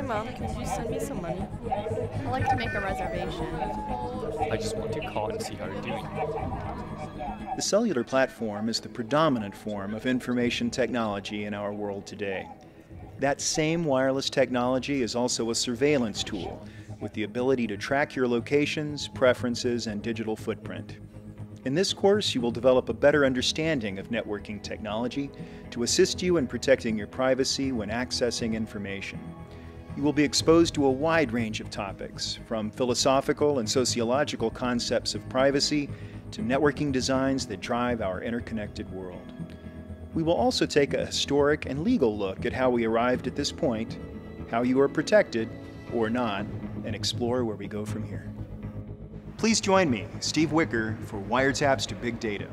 Hi, Mom. Can you send me some money? I'd like to make a reservation. I just want to call and see how you're doing. The cellular platform is the predominant form of information technology in our world today. That same wireless technology is also a surveillance tool with the ability to track your locations, preferences, and digital footprint. In this course, you will develop a better understanding of networking technology to assist you in protecting your privacy when accessing information. You will be exposed to a wide range of topics, from philosophical and sociological concepts of privacy to networking designs that drive our interconnected world. We will also take a historic and legal look at how we arrived at this point, how you are protected or not, and explore where we go from here. Please join me, Steve Wicker, for Wiretaps to Big Data.